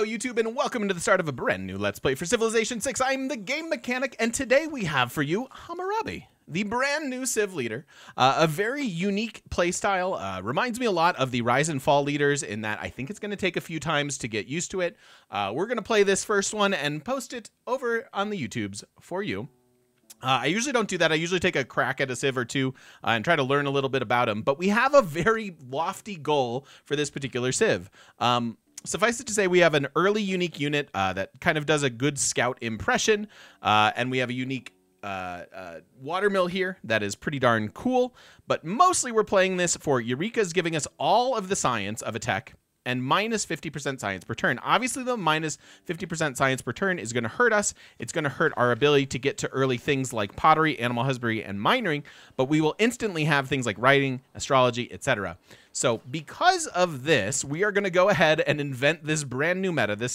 Hello, YouTube, and welcome to the start of a brand new Let's Play for Civilization 6. I'm the Game Mechanic, and today we have for you Hammurabi, the brand new Civ leader. A very unique playstyle. Reminds me a lot of the Rise and Fall leaders in that I think it's going to take a few times to get used to it. We're going to play this first one and post it over on the YouTubes for you. I usually don't do that. I usually take a crack at a Civ or two and try to learn a little bit about them. But we have a very lofty goal for this particular Civ. Suffice it to say, we have an early unique unit that kind of does a good scout impression, and we have a unique watermill here that is pretty darn cool. But mostly we're playing this for Eureka's giving us all of the science of attack and minus 50% science per turn. Obviously, the minus 50% science per turn is going to hurt us. It's going to hurt our ability to get to early things like pottery, animal husbandry, and minery, but we will instantly have things like writing, astrology, etc. So because of this, we are going to go ahead and invent this brand new meta. This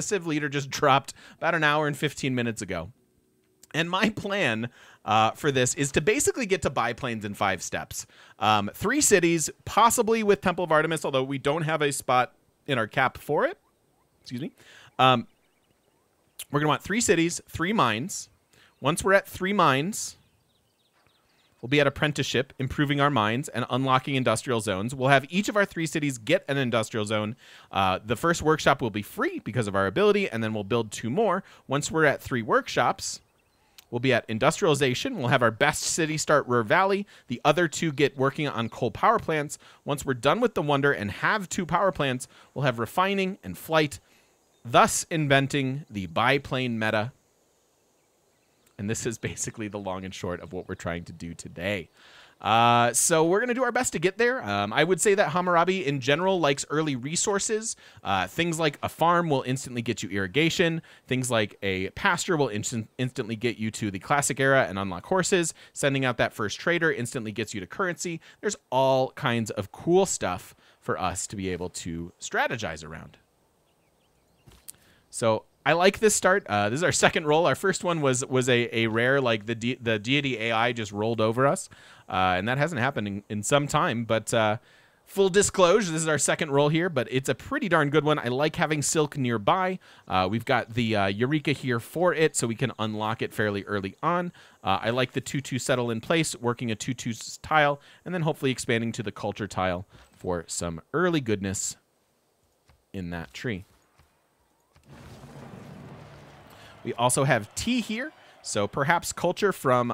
Civ leader just dropped about an hour and 15 minutes ago. And my plan for this is to basically get to biplanes in 5 steps. 3 cities, possibly with Temple of Artemis, although we don't have a spot in our cap for it. Excuse me. We're going to want 3 cities, 3 mines. Once we're at 3 mines, we'll be at apprenticeship, improving our mines and unlocking industrial zones. We'll have each of our 3 cities get an industrial zone. The first workshop will be free because of our ability, and then we'll build 2 more. Once we're at 3 workshops... we'll be at industrialization. We'll have our best city start Ruhr Valley. The other 2 get working on coal power plants. Once we're done with the wonder and have 2 power plants, we'll have refining and flight, thus inventing the biplane meta. And this is basically the long and short of what we're trying to do today. So we're going to do our best to get there. I would say that Hammurabi in general likes early resources. Things like a farm will instantly get you irrigation. Things like a pasture will instantly get you to the classic era and unlock horses. Sending out that first trader instantly gets you to currency. There's all kinds of cool stuff for us to be able to strategize around. So I like this start. This is our second roll. Our first one was a rare, like the deity AI just rolled over us. And that hasn't happened in some time. But full disclosure, this is our second roll here. But it's a pretty darn good one. I like having silk nearby. We've got the Eureka here for it, so we can unlock it fairly early on. I like the 2-2 settle in place, working a 2-2 tile, and then hopefully expanding to the culture tile for some early goodness in that tree. We also have tea here, so perhaps culture from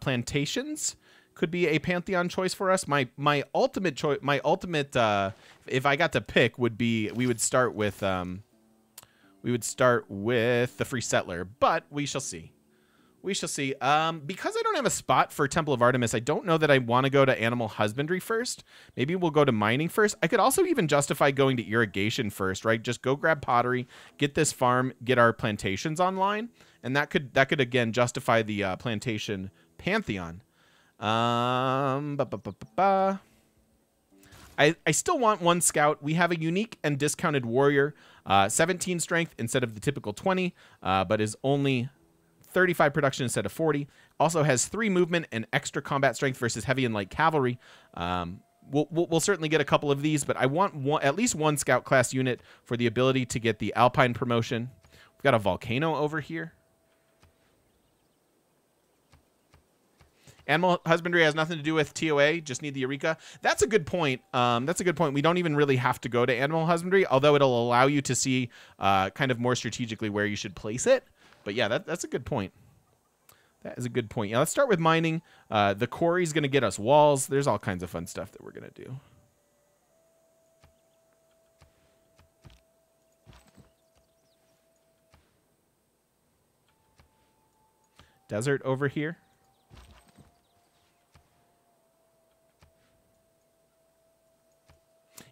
plantations could be a pantheon choice for us. My ultimate choice, if I got to pick, would be we would start with the free settler, but we shall see. We shall see. Because I don't have a spot for Temple of Artemis, I don't know that I want to go to animal husbandry first. Maybe we'll go to mining first. I could also even justify going to irrigation first, right? Just go grab pottery, get this farm, get our plantations online, and that could again justify the plantation pantheon. I still want 1 scout. We have a unique and discounted warrior, 17 strength instead of the typical 20, but is only 35 production instead of 40. Also has 3 movement and extra combat strength versus heavy and light cavalry. We'll certainly get a couple of these, but I want at least one scout class unit for the ability to get the Alpine promotion. We've got a volcano over here. Animal husbandry has nothing to do with TOA, just need the Eureka. That's a good point. We don't even really have to go to animal husbandry, although it'll allow you to see kind of more strategically where you should place it. But yeah, that's a good point. That is a good point. Yeah, let's start with mining. The quarry's going to get us walls. There's all kinds of fun stuff that we're going to do. Desert over here.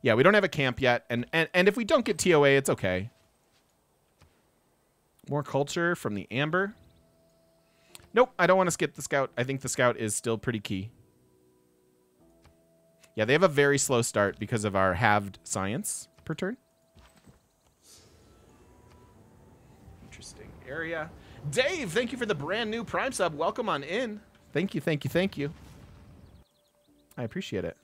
Yeah, we don't have a camp yet. And if we don't get TOA, it's okay. More culture from the amber. Nope, I don't want to skip the scout. I think the scout is still pretty key. Yeah, they have a very slow start because of our halved science per turn. Interesting area. Dave, thank you for the brand new Prime sub. Welcome on in. Thank you, thank you, thank you. I appreciate it.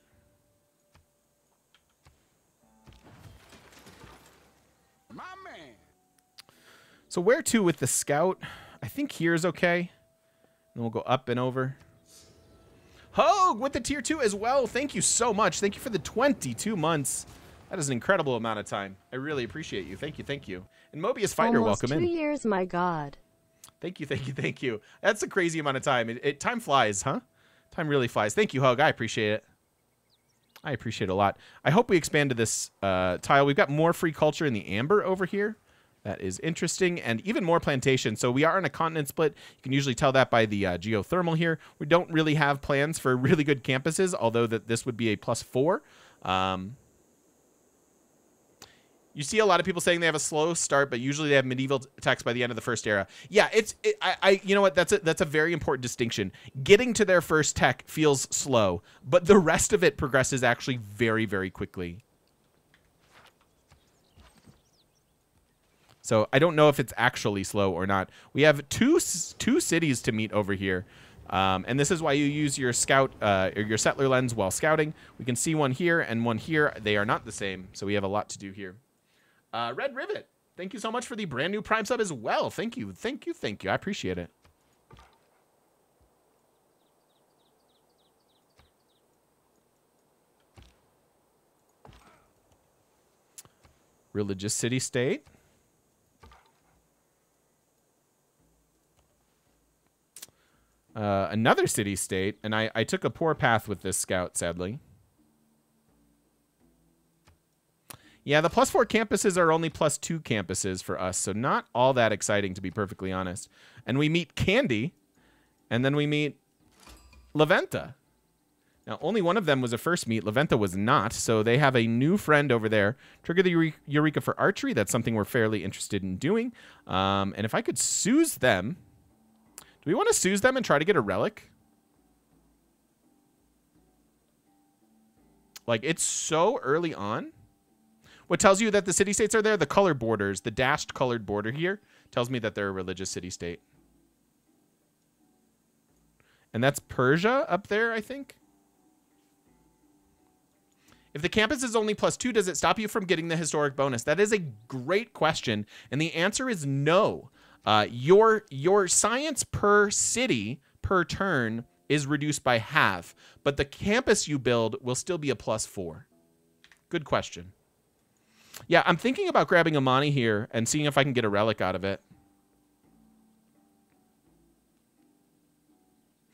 My man. So where to with the scout? I think here is okay. And we'll go up and over. Hogue with the tier 2 as well. Thank you so much. Thank you for the 22 months. That is an incredible amount of time. I really appreciate you. Thank you. Thank you. And Mobius Fighter, welcome in. 2 years, my God. Thank you. Thank you. Thank you. That's a crazy amount of time. Time flies, huh? Time really flies. Thank you, Hogue. I appreciate it. I appreciate it a lot. I hope we expanded this tile. We've got more free culture in the amber over here. That is interesting, and even more plantation. So we are on a continent split. You can usually tell that by the geothermal here. We don't really have plans for really good campuses, although that this would be a +4. You see a lot of people saying they have a slow start, but usually they have medieval attacks by the end of the first era. Yeah, you know what? That's a very important distinction. Getting to their first tech feels slow, but the rest of it progresses actually very, very quickly. So I don't know if it's actually slow or not. We have two cities to meet over here. And this is why you use your scout or your settler lens while scouting. We can see one here and one here. They are not the same. So we have a lot to do here. Red Rivet, thank you so much for the brand new Prime sub as well. Thank you. Thank you. Thank you. I appreciate it. Religious city state. Another city-state, and I took a poor path with this scout, sadly. Yeah, the +4 campuses are only +2 campuses for us, so not all that exciting, to be perfectly honest. And we meet Candy, and then we meet LaVenta. Now, only one of them was a first meet. LaVenta was not, so they have a new friend over there. Trigger the Eureka for archery. That's something we're fairly interested in doing. And if I could soothe them... Do we want to soothe them and try to get a relic? Like, it's so early on. What tells you that the city-states are there? The color borders, the dashed colored border here, tells me that they're a religious city-state. And that's Persia up there, I think. If the campus is only +2, does it stop you from getting the historic bonus? That is a great question, and the answer is no. Your science per city per turn is reduced by half, but the campus you build will still be a +4. Good question. Yeah, I'm thinking about grabbing Amani here and seeing if I can get a relic out of it.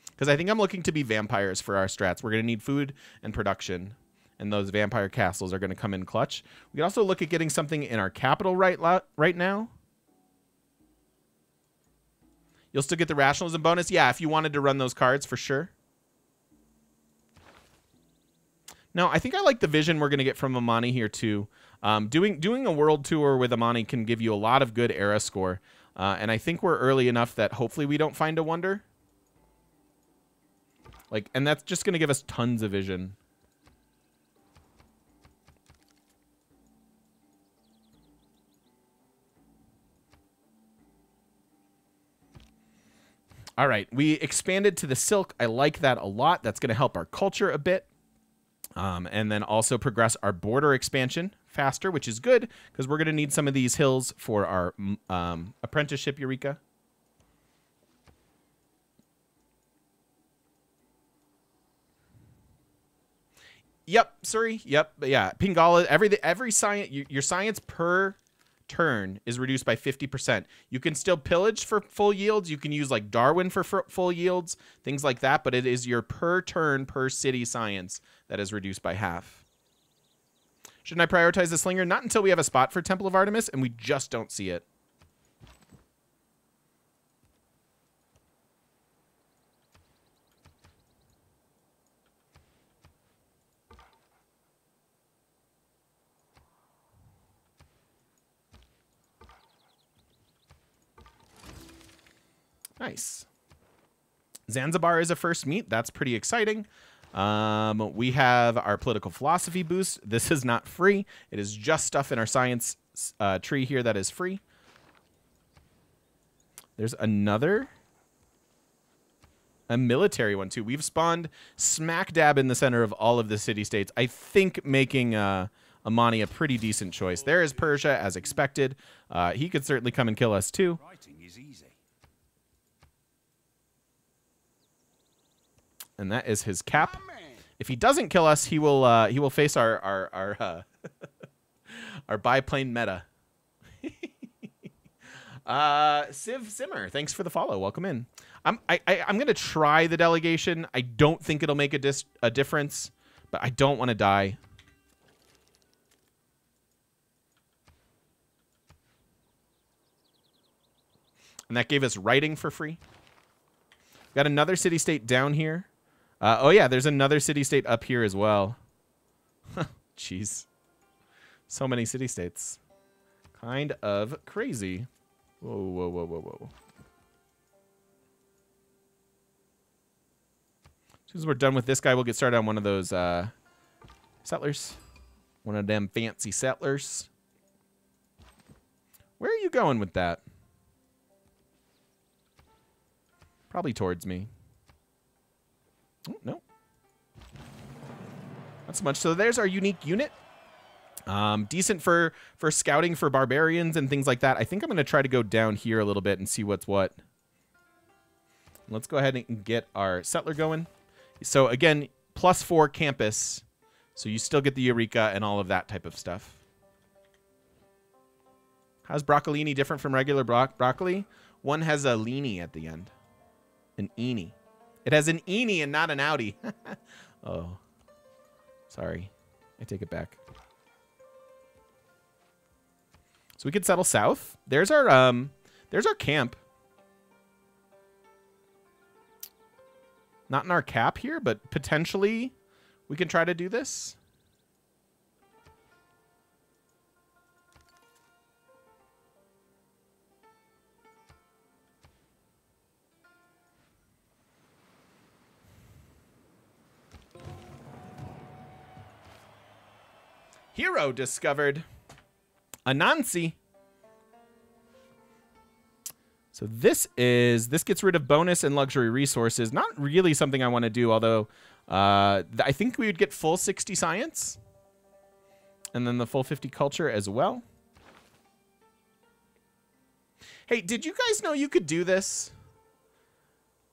Because I think I'm looking to be vampires for our strats. We're going to need food and production, and those vampire castles are going to come in clutch. We can also look at getting something in our capital right now. You'll still get the rationalism bonus. Yeah, if you wanted to run those cards, for sure. No, I think I like the vision we're going to get from Amani here, too. Doing a world tour with Amani can give you a lot of good era score. And I think we're early enough that hopefully we don't find a wonder. Like, and that's just going to give us tons of vision. All right, we expanded to the silk. I like that a lot. That's going to help our culture a bit. And then also progress our border expansion faster, which is good because we're going to need some of these hills for our apprenticeship, Eureka. Yep, sorry. Yep, yeah. Pingala, every science, your science per... turn is reduced by 50%. You can still pillage for full yields. You can use like Darwin for full yields, things like that, but it is your per turn per city science that is reduced by half. Shouldn't I prioritize the slinger? Not until we have a spot for Temple of Artemis, and we just don't see it. Nice. Zanzibar is a first meet. That's pretty exciting. We have our political philosophy boost. This is not free. It is just stuff in our science tree here that is free. There's another. A military one, too. We've spawned smack dab in the center of all of the city-states. I think making Amani a pretty decent choice. There is Persia, as expected. He could certainly come and kill us, too. And that is his cap. If he doesn't kill us, he will face our biplane meta. Civ Simmer, thanks for the follow. Welcome in. I'm gonna try the delegation. I don't think it'll make a difference, but I don't want to die. And that gave us writing for free. Got another city-state down here. Oh yeah, there's another city-state up here as well. Jeez. So many city-states. Kind of crazy. Whoa, whoa, whoa, whoa, whoa. As soon as we're done with this guy, we'll get started on one of those settlers. One of them fancy settlers. Where are you going with that? Probably towards me. Oh, no. Not so much. So there's our unique unit. Decent for scouting for barbarians and things like that. I think I'm going to try to go down here a little bit and see what's what. Let's go ahead and get our settler going. So again, +4 campus. So you still get the Eureka and all of that type of stuff. How's broccolini different from regular broccoli? One has a leany at the end. An eeny. It has an eeny and not an outie. Oh, sorry. I take it back. So we could settle south. There's our camp. Not in our cap here, but potentially we can try to do this. Hero discovered. Anansi. So this gets rid of bonus and luxury resources. Not really something I want to do, although I think we would get full 60 science. And then the full 50 culture as well. Hey, did you guys know you could do this?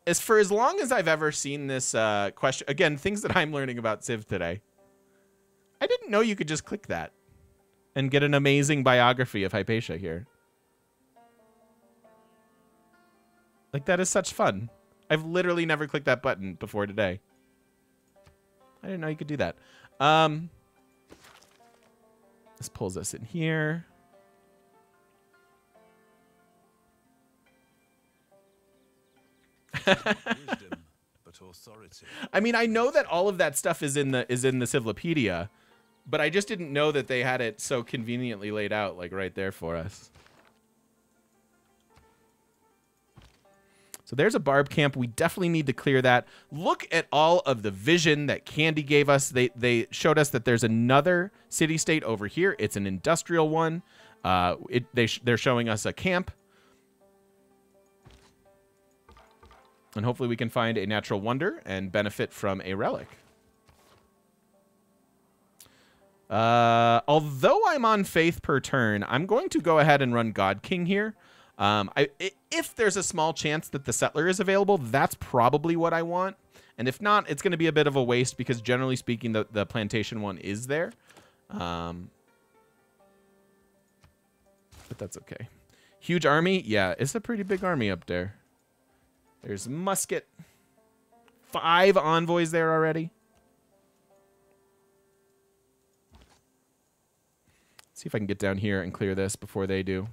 As for as long as I've ever seen this question, again, things that I'm learning about Civ today. I didn't know you could just click that and get an amazing biography of Hypatia here. Like, that is such fun. I've literally never clicked that button before today. I didn't know you could do that. This pulls us in here. Wisdom, but authority. I mean, I know that all of that stuff is in the Civlopedia. But I just didn't know that they had it so conveniently laid out, like, right there for us. So there's a barb camp. We definitely need to clear that. Look at all of the vision that Candy gave us. They showed us that there's another city-state over here. It's an industrial one. They're showing us a camp. And hopefully we can find a natural wonder and benefit from a relic. Although I'm on faith per turn, I'm going to go ahead and run God King here. If there's a small chance that the settler is available, that's probably what I want. And if not, it's going to be a bit of a waste because generally speaking, the plantation one is there. But that's okay. Huge army. Yeah, it's a pretty big army up there. There's musket. 5 envoys there already. See if I can get down here and clear this before they do.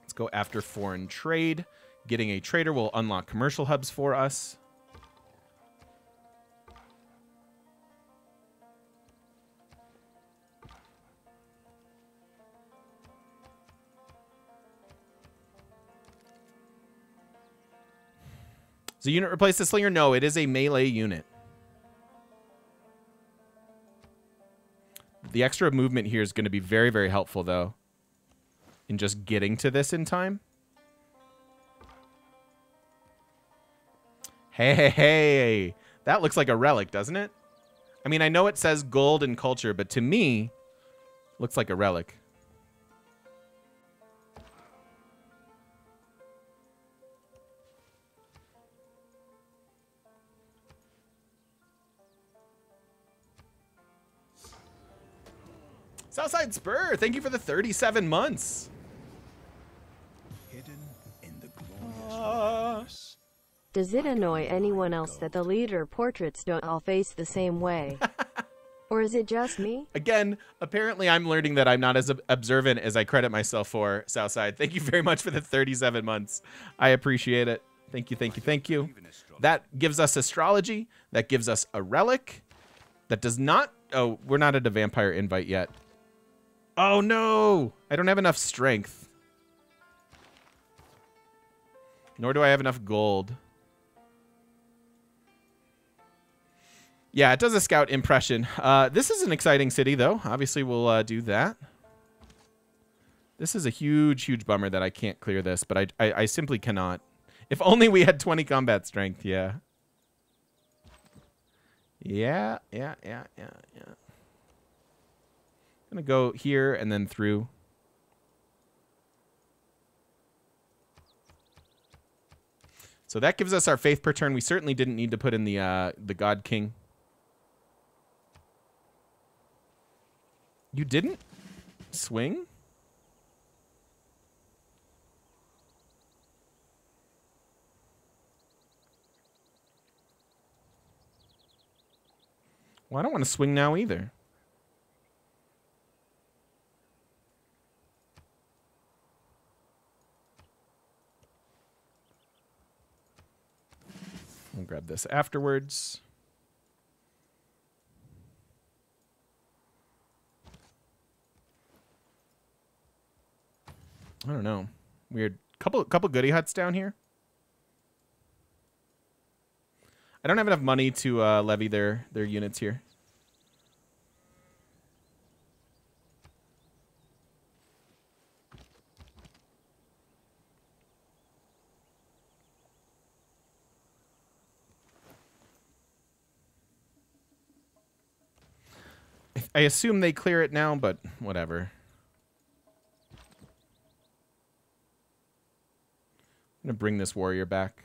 Let's go after foreign trade. Getting a trader will unlock commercial hubs for us. Does the unit replace the slinger? No, it is a melee unit. The extra movement here is going to be very, very helpful, though, in just getting to this in time. Hey, hey, hey. That looks like a relic, doesn't it? I I mean, I know it says gold and culture, but to me, looks like a relic. Southside Spur, thank you for the 37 months. Hidden in the glorious forest. Does it annoy anyone else that the leader portraits don't all face the same way? Or is it just me? Again, apparently I'm learning that I'm not as observant as I credit myself for, Southside. Thank you very much for the 37 months. I appreciate it. Thank you, thank you, thank you. That gives us astrology. That gives us a relic. That does not... Oh, we're not at a vampire invite yet. Oh, no. I don't have enough strength. Nor do I have enough gold. Yeah, it does a scout impression. This is an exciting city, though. Obviously, we'll do that. This is a huge, huge bummer that I can't clear this, but I simply cannot. If only we had 20 combat strength, yeah. Yeah. I'm gonna go here and then through. So that gives us our faith per turn. We certainly didn't need to put in the God King. You didn't swing? Well, I don't want to swing now either. I'll grab this afterwards. I don't know. Weird. Couple goodie huts down here. I don't have enough money to levy their units here. I assume they clear it now, but whatever. I'm going to bring this warrior back.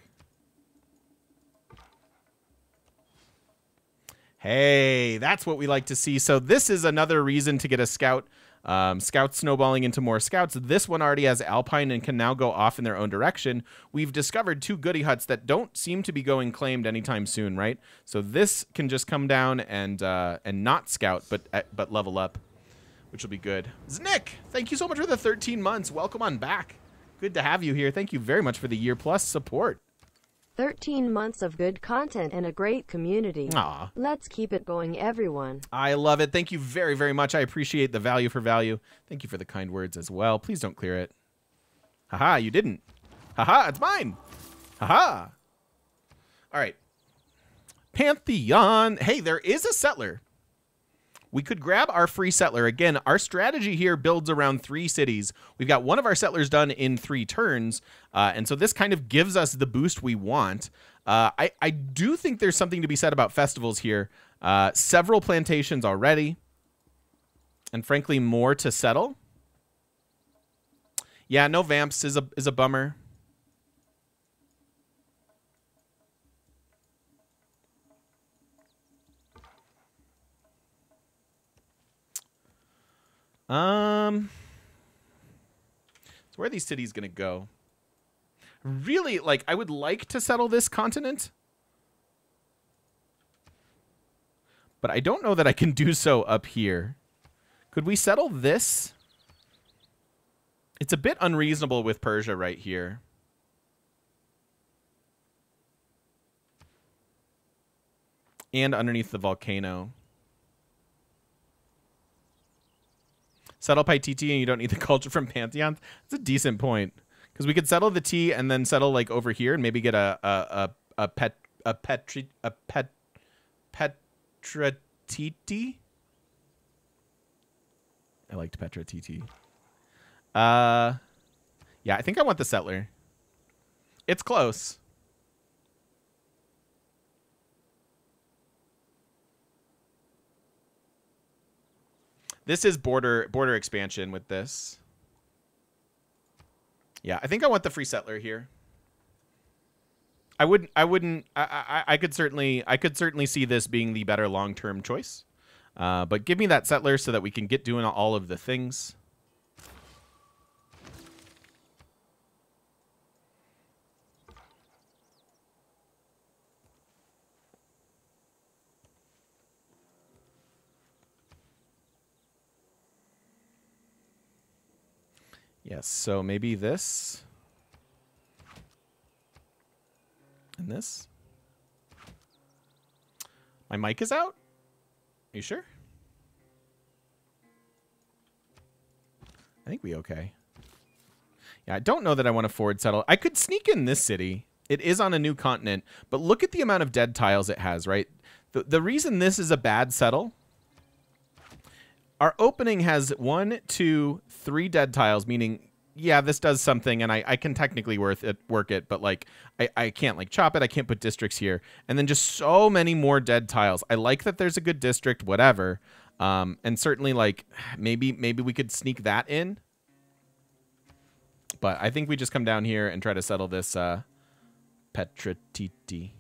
Hey, that's what we like to see. So this is another reason to get a scout. Scouts snowballing into more scouts. This one already has Alpine and can now go off in their own direction. We've discovered two goodie huts that don't seem to be going claimed anytime soon, right? So this can just come down and not scout, but level up, which will be good. Znick, thank you so much for the 13 months. Welcome on back. Good to have you here. Thank you very much for the year plus support. 13 months of good content and a great community. Aww. Let's keep it going, everyone. I love it. Thank you very, very much. I appreciate the value for value. Thank you for the kind words as well. Please don't clear it. Haha, you didn't. Haha, it's mine. Haha. All right. Pantheon. Hey, there is a settler. We could grab our free settler. Again, our strategy here builds around three cities. We've got one of our settlers done in 3 turns. And so this kind of gives us the boost we want. I do think there's something to be said about festivals here. Several plantations already. And frankly, more to settle. Yeah, no vamps is a bummer. So where are these cities gonna go? Really, like, I would like to settle this continent, but I don't know that I can do so up here. Could we settle this? It's a bit unreasonable with Persia right here. And underneath the volcano. Settle Paititi and you don't need the culture from Pantheon. That's a decent point. Because we could settle the T and then settle like over here and maybe get Petratiti. I liked Petratiti. Yeah, I think I want the settler. It's close. This is border expansion with this. Yeah, I think I want the free settler here. I could certainly see this being the better long-term choice. But give me that settler so that we can get doing all of the things. Yes, so maybe this and this. My mic is out? You sure? I think we okay. Yeah, I don't know that I want to forward settle. I could sneak in this city. It is on a new continent, but look at the amount of dead tiles it has, right? The reason this is a bad settle... Our opening has 1, 2, 3 dead tiles, meaning, yeah, this does something, and I can technically work it, but, like, I can't, like, chop it. I can't put districts here. And then just so many more dead tiles. I like that there's a good district, whatever. And certainly, like, maybe we could sneak that in. But I think we just come down here and try to settle this Petra Titi.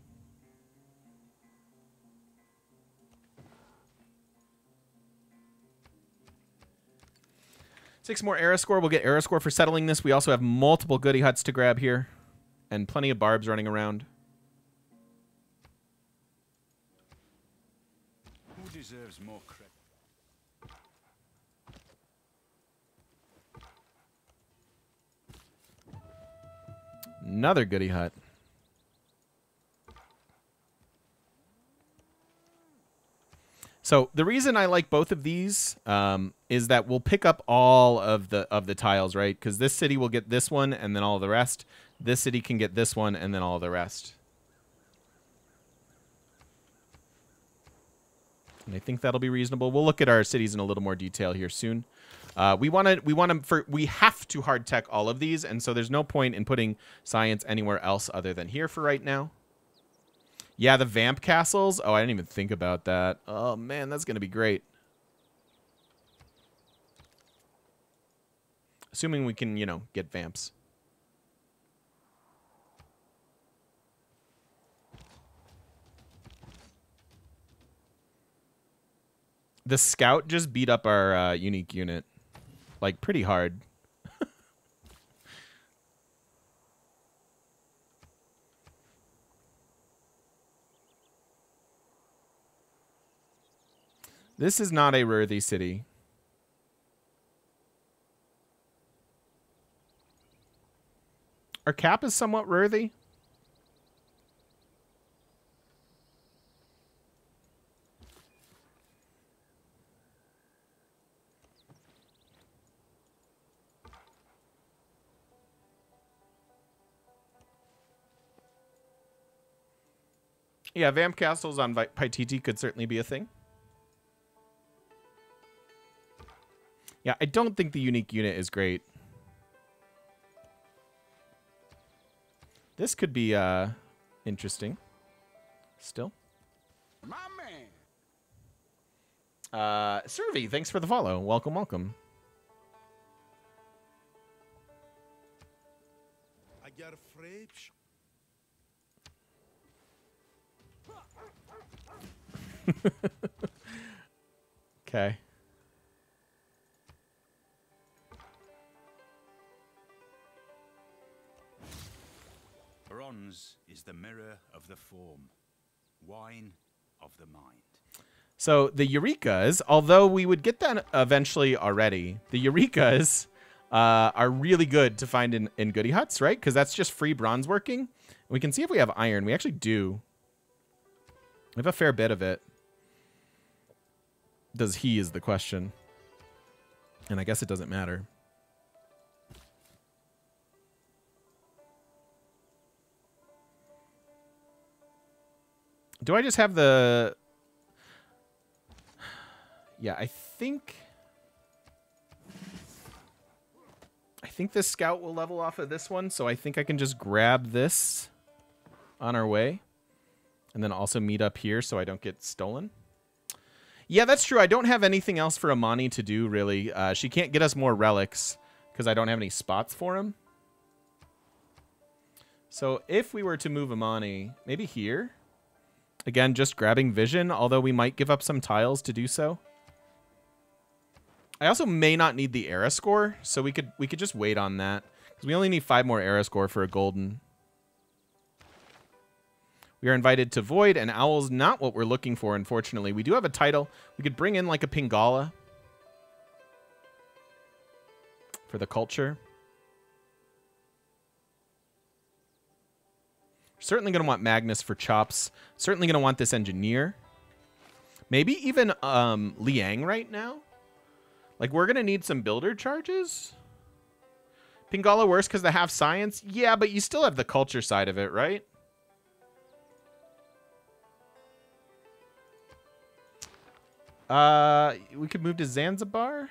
Six more era score. We'll get era score for settling this. We also have multiple goody huts to grab here. And plenty of barbs running around. Who deserves more credit? Another goody hut. So the reason I like both of these is that we'll pick up all of the tiles, right? Because this city will get this one and then all the rest. This city can get this one and then all the rest. And I think that'll be reasonable. We'll look at our cities in a little more detail here soon. We have to hard tech all of these, and so there's no point in putting science anywhere else other than here for right now. Yeah, the vamp castles. Oh, I didn't even think about that. Oh, man, that's going to be great. Assuming we can, you know, get vamps. The scout just beat up our unique unit, like, pretty hard. This is not a worthy city. Our cap is somewhat worthy. Yeah, vamp castles on Paititi could certainly be a thing. Yeah, I don't think the unique unit is great. This could be interesting. Still. My man. Survey, thanks for the follow. Welcome, welcome. I got a fridge. Okay. Bronze is the mirror of the form, wine of the mind. So the Eurekas, although we would get that eventually already, the Eurekas are really good to find in goody huts, right? Because that's just free bronze working. We can see if we have iron. We actually do. We have a fair bit of it. Does he is the question. And I guess it doesn't matter. Do I just have the... Yeah, I think this scout will level off of this one, so I think I can just grab this on our way. And then also meet up here so I don't get stolen. Yeah, that's true. I don't have anything else for Amani to do, really. She can't get us more relics because I don't have any spots for him. So if we were to move Amani, maybe here. Again, just grabbing vision, although we might give up some tiles to do so. I also may not need the era score, so we could just wait on that. Because we only need 5 more era score for a golden. We are invited to Void, and Owl's not what we're looking for, unfortunately. We do have a title. We could bring in, like, a Pingala for the culture. Certainly going to want Magnus for chops. Certainly going to want this engineer. Maybe even Liang right now. Like, we're going to need some builder charges. Pingala worse because they have science. Yeah, but you still have the culture side of it, right? We could move to Zanzibar.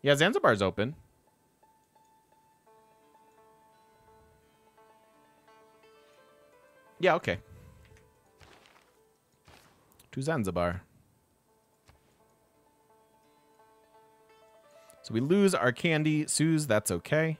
Yeah, Zanzibar's open. Yeah, okay. To Zanzibar. So we lose our Candy. Suze, that's okay.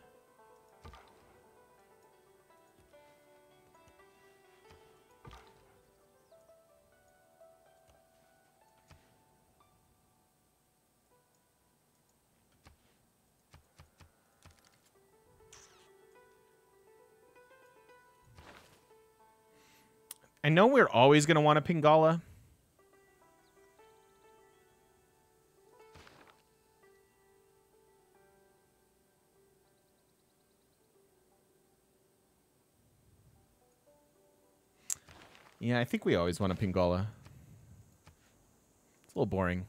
I know we're always going to want a Pingala. Yeah, I think we always want a Pingala. It's a little boring.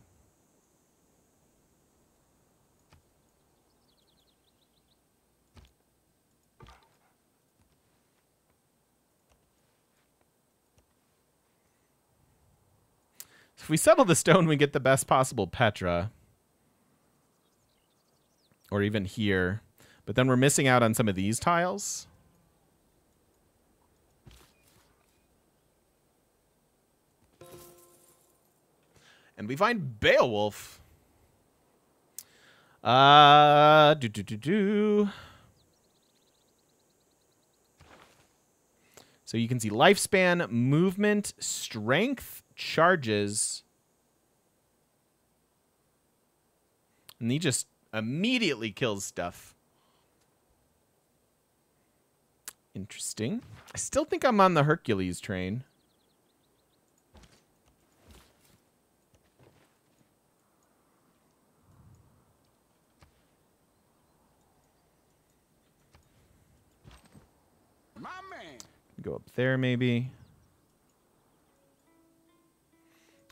If we settle the stone, we get the best possible Petra. Or even here. But then we're missing out on some of these tiles. And we find Beowulf. So you can see lifespan, movement, strength, charges, and he just immediately kills stuff. Interesting. I still think I'm on the Hercules train. My man. Go up there maybe.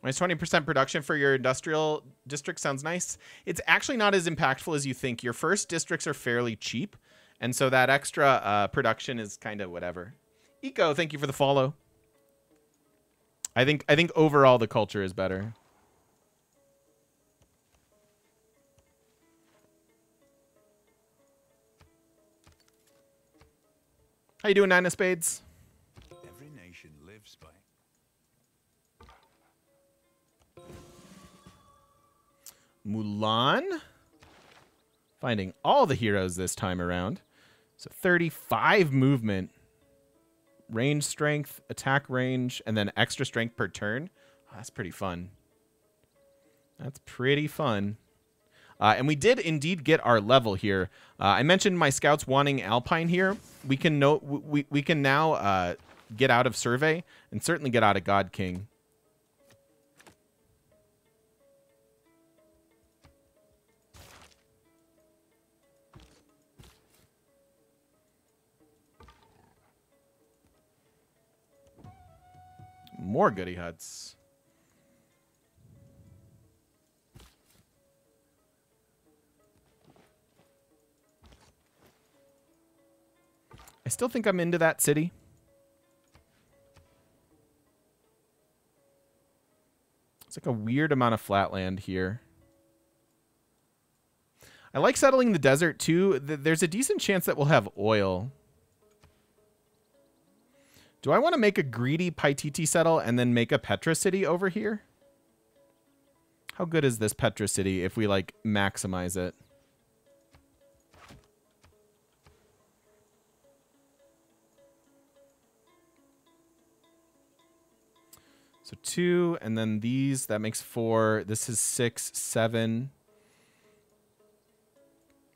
Minus 20% production for your industrial district sounds nice. It's actually not as impactful as you think. Your first districts are fairly cheap, and so that extra production is kind of whatever. Eco, thank you for the follow. I think overall the culture is better. How you doing, 9 of Spades? Mulan. Finding all the heroes this time around. So 35 movement. Range strength, attack range, and then extra strength per turn. Oh, that's pretty fun. That's pretty fun. And we did indeed get our level here. I mentioned my scouts wanting Alpine here. We can now get out of survey and certainly get out of God King. More goody huts. I still think I'm into that city. It's like a weird amount of flat land here. I like settling the desert too. There's a decent chance that we'll have oil. Do I want to make a greedy Paititi settle and then make a Petra city over here? How good is this Petra city if we, like, maximize it? So 2, and then these, that makes 4. This is 6, 7,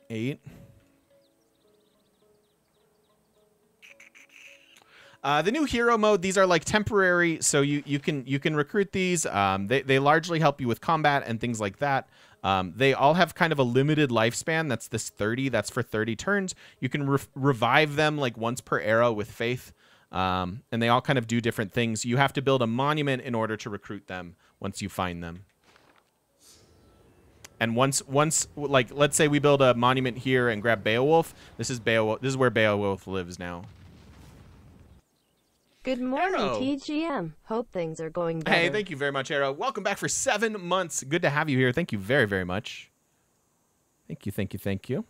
8. The new hero mode, these are like temporary, so you can recruit these. They largely help you with combat and things like that. They all have kind of a limited lifespan. That's this 30. That's for 30 turns. You can revive them like once per era with faith. And they all kind of do different things. You have to build a monument in order to recruit them once you find them. And once like, let's say we build a monument here and grab Beowulf. This is Beowulf. This is where Beowulf lives now. Good morning, Arrow. TGM. Hope things are going better. Hey, thank you very much, Arrow. Welcome back for 7 months. Good to have you here. Thank you very, very much. Thank you, thank you, thank you.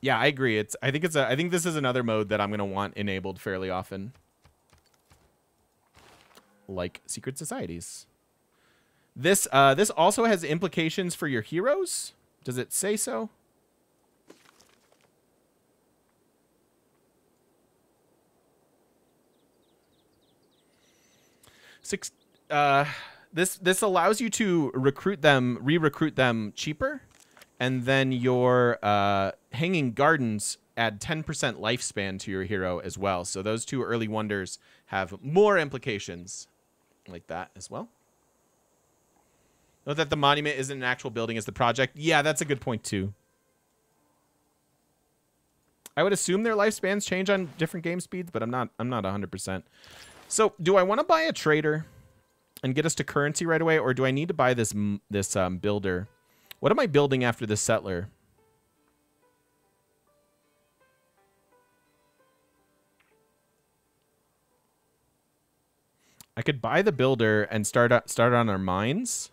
Yeah, I agree. I think this is another mode that I'm going to want enabled fairly often. Like secret societies. This this also has implications for your heroes. Does it say so? This allows you to recruit them, re-recruit them cheaper, and then your hanging gardens add 10% lifespan to your hero as well. So those two early wonders have more implications like that as well. Note that the monument isn't an actual building, it's the project. Yeah, that's a good point too. I would assume their lifespans change on different game speeds, but I'm not 100%. So, do I want to buy a trader and get us to currency right away, or do I need to buy this builder? What am I building after this settler? I could buy the builder and start on our mines.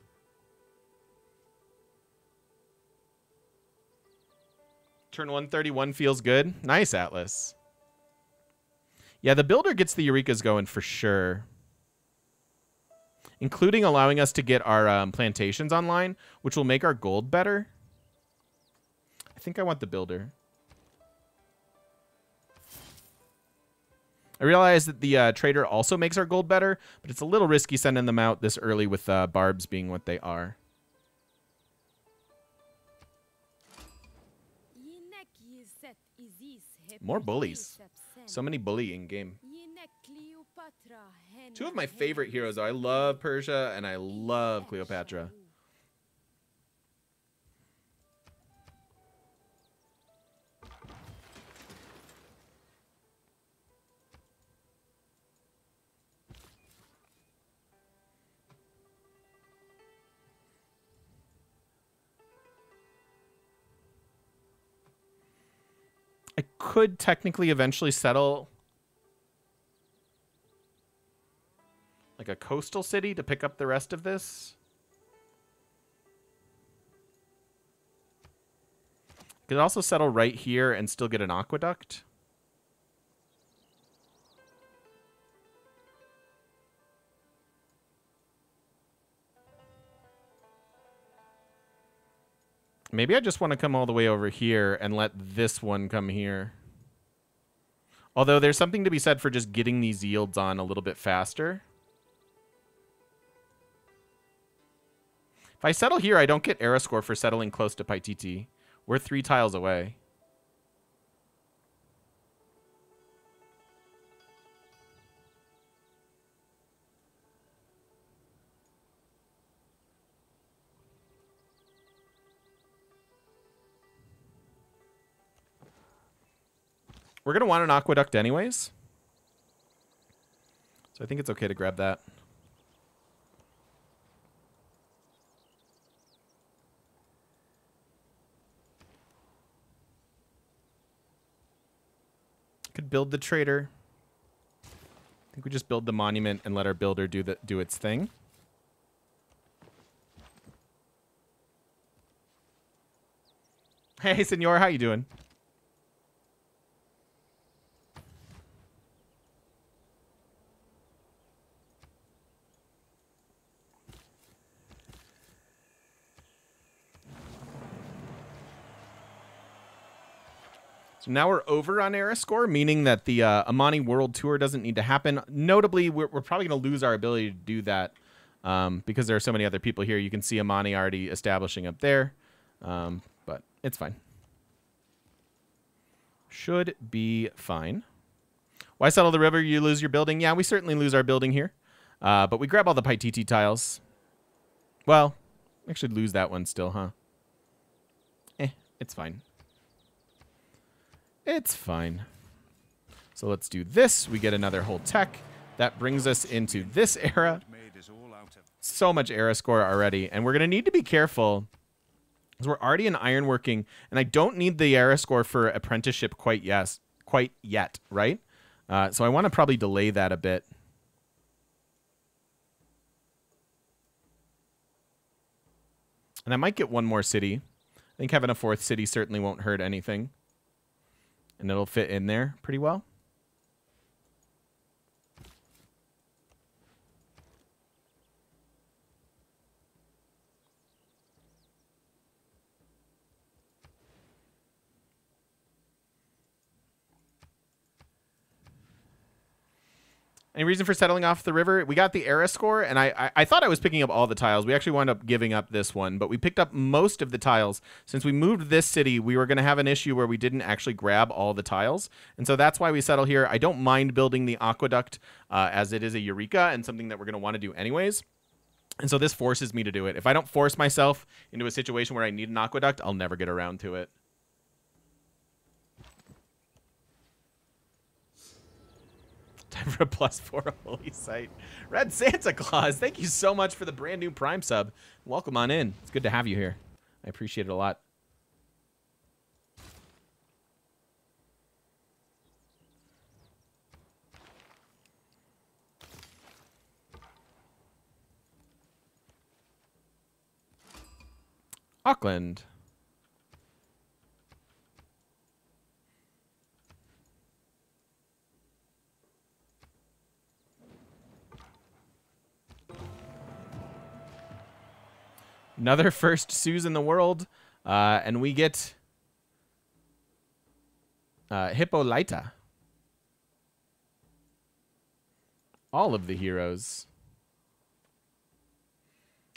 Turn 131 feels good. Nice, Atlas. Yeah, the builder gets the Eurekas going for sure. Including allowing us to get our plantations online, which will make our gold better. I think I want the builder. I realize that the trader also makes our gold better, but it's a little risky sending them out this early with barbs being what they are. More bullies. So many bullying game. Two of my favorite heroes, though. I love Persia and I love Cleopatra. I could technically eventually settle like a coastal city to pick up the rest of this. Could also settle right here and still get an aqueduct. Maybe I just want to come all the way over here and let this one come here. Although there's something to be said for just getting these yields on a little bit faster. If I settle here, I don't get era score for settling close to Paititi. We're 3 tiles away. We're going to want an aqueduct anyways. So I think it's okay to grab that. Could build the trader. I think we just build the monument and let our builder do its thing. Hey, senor, how you doing? So now we're over on Eriscore, meaning that the Amani World Tour doesn't need to happen. Notably, we're probably going to lose our ability to do that because there are so many other people here. You can see Amani already establishing up there, but it's fine. Should be fine. Why settle the river? You lose your building. Yeah, we certainly lose our building here, but we grab all the Paititi tiles. Well, actually lose that one still, huh? Eh, it's fine. It's fine. So let's do this. We get another whole tech. That brings us into this era. So much era score already. And we're going to need to be careful because we're already in ironworking. And I don't need the era score for apprenticeship quite yet, right? So I want to probably delay that a bit. And I might get one more city. I think having a fourth city certainly won't hurt anything. And it'll fit in there pretty well. Any reason for settling off the river? We got the era score, and I thought I was picking up all the tiles. We actually wound up giving up this one, but we picked up most of the tiles. Since we moved this city, we were going to have an issue where we didn't actually grab all the tiles, and so that's why we settle here. I don't mind building the aqueduct as it is a Eureka and something that we're going to want to do anyways, and so this forces me to do it. If I don't force myself into a situation where I need an aqueduct, I'll never get around to it. Time for a +4 holy site. Red Santa Claus, thank you so much for the brand new Prime sub. Welcome on in. It's good to have you here. I appreciate it a lot. Auckland. Another first Suze in the world, and we get Hippolyta. All of the heroes.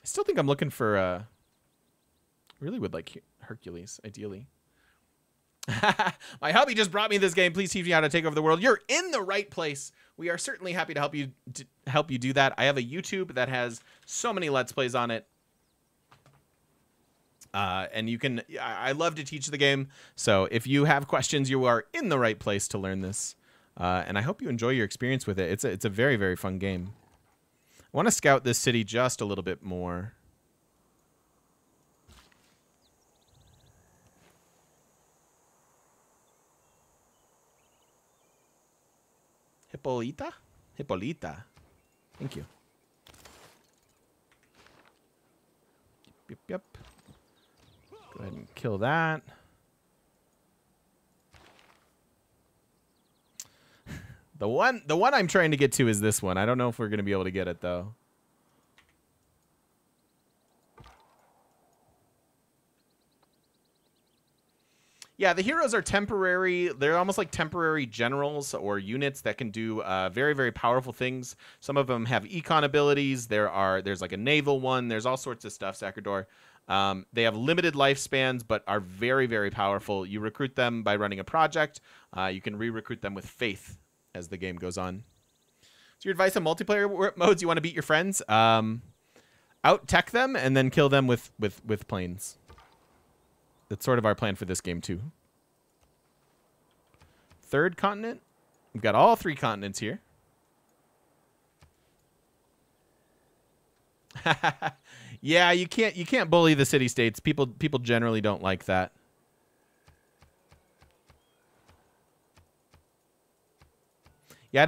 I still think I'm looking for... really would like Hercules, ideally. My hubby just brought me this game. Please teach me how to take over the world. You're in the right place. We are certainly happy to help you do that. I have a YouTube that has so many Let's Plays on it. And you can, I love to teach the game. So if you have questions, you are in the right place to learn this. And I hope you enjoy your experience with it. It's a very, very fun game. I want to scout this city just a little bit more. Hippolyta? Hippolyta. Thank you. Yep, yep. Go ahead and kill that. The one I'm trying to get to is this one. I don't know if we're going to be able to get it, though. Yeah, the heroes are temporary. They're almost like temporary generals or units that can do very, very powerful things. Some of them have econ abilities. There's like a naval one. There's all sorts of stuff, Sacador. They have limited lifespans, but are very, very powerful. You recruit them by running a project. You can re-recruit them with faith as the game goes on. So your advice on multiplayer modes, you want to beat your friends? Out-tech them and then kill them with planes. That's sort of our plan for this game, too. Third continent. We've got all three continents here. Yeah, you can't bully the city states. People generally don't like that. Yeah,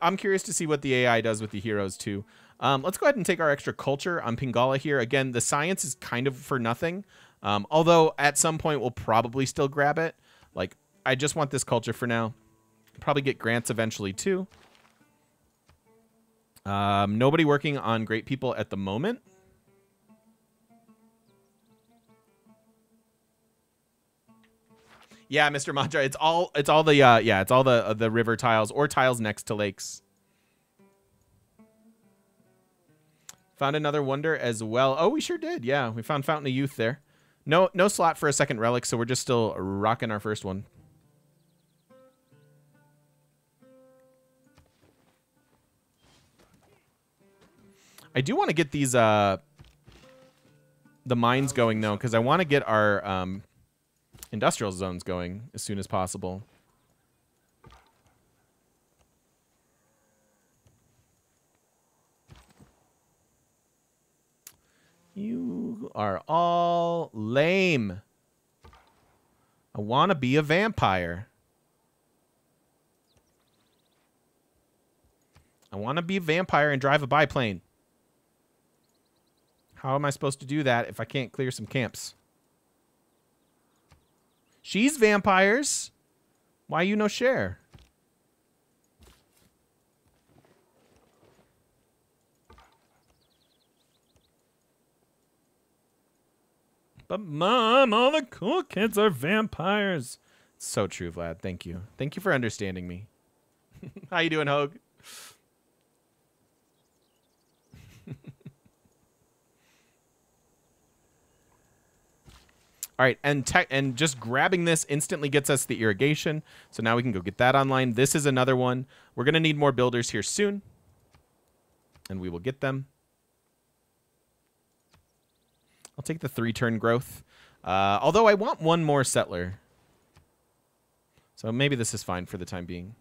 I'm curious to see what the AI does with the heroes too. Let's go ahead and take our extra culture on Pingala here. Again, the science is kind of for nothing. Although at some point we'll probably still grab it. Like, I just want this culture for now. Probably get grants eventually too. Nobody working on great people at the moment. Yeah, Mr. Mantra, it's all the river tiles or tiles next to lakes. Found another wonder as well. Oh, we sure did. Yeah, we found Fountain of Youth there. No slot for a second relic, so we're just still rocking our first one. I do want to get these the mines going though, because I want to get our industrial zones going as soon as possible. You are all lame. I want to be a vampire. I want to be a vampire and drive a biplane. How am I supposed to do that if I can't clear some camps? She's vampires. Why you no share? But Mom, all the cool kids are vampires. So true, Vlad. Thank you. Thank you for understanding me. How you doing, Hogue? All right, and just grabbing this instantly gets us the irrigation. So now we can go get that online. This is another one. We're going to need more builders here soon, and we will get them. I'll take the 3-turn growth. Although I want one more settler. So maybe this is fine for the time being.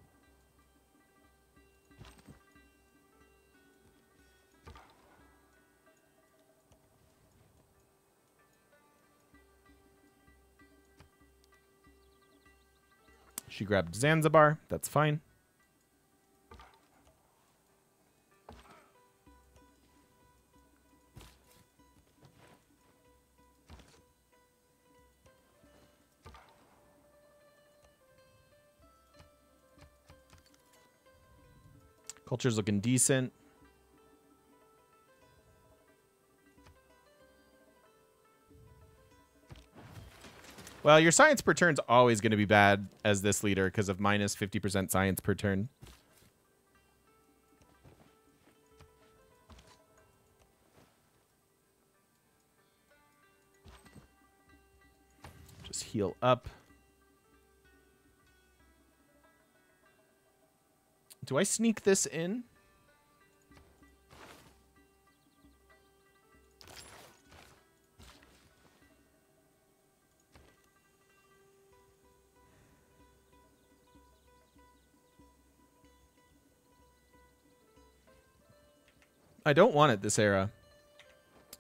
She grabbed Zanzibar. That's fine. Culture's looking decent. Well, your science per turn's always going to be bad as this leader because of minus 50% science per turn. Just heal up. Do I sneak this in? I don't want it this era.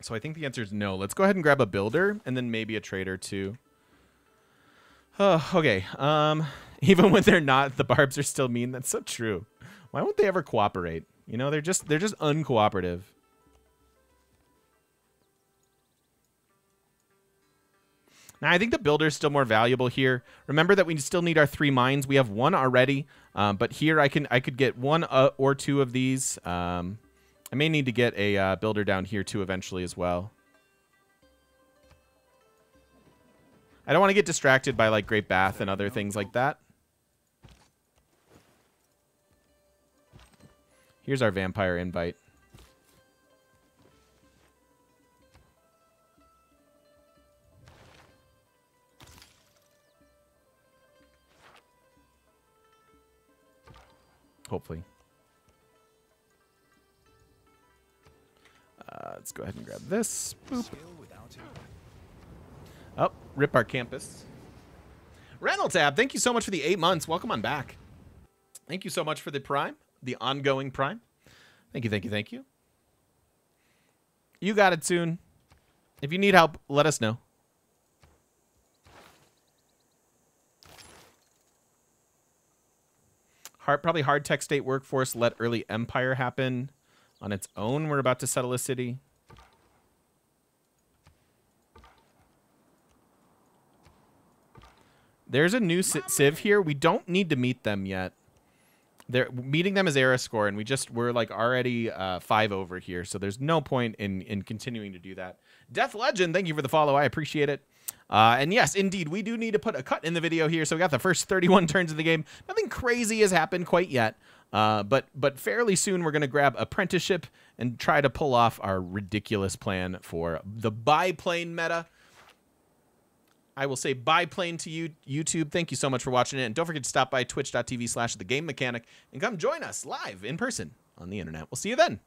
So I think the answer is no. Let's go ahead and grab a builder and then maybe a trader too. Oh, okay. Even when they're not, the barbs are still mean. That's so true. Why won't they ever cooperate? You know, they're just uncooperative. Now, I think the builder is still more valuable here. Remember that we still need our 3 mines. We have 1 already, but here I could get 1 or 2 of these. I may need to get a builder down here too eventually as well. I don't want to get distracted by like Great Bath and other things like that. Here's our vampire invite. Hopefully. Let's go ahead and grab this. Boop. Oh, rip our campus. Rental Tab, thank you so much for the 8 months. Welcome on back. Thank you so much for the Prime, the ongoing Prime. Thank you, thank you, thank you. You got it soon. If you need help, let us know. Probably hard tech state workforce let early empire happen on its own. We're about to settle a city. There's a new Civ here. We don't need to meet them yet. They're meeting them as era score, and we're like already 5 over here, so there's no point in continuing to do that. Death Legend, thank you for the follow. I appreciate it. And yes, indeed, we do need to put a cut in the video here. So we got the first 31 turns of the game. Nothing crazy has happened quite yet, but fairly soon we're going to grab apprenticeship and try to pull off our ridiculous plan for the biplane meta. I will say biplane to you, YouTube. Thank you so much for watching it. And don't forget to stop by twitch.tv/thegamemechanic and come join us live in person on the internet. We'll see you then.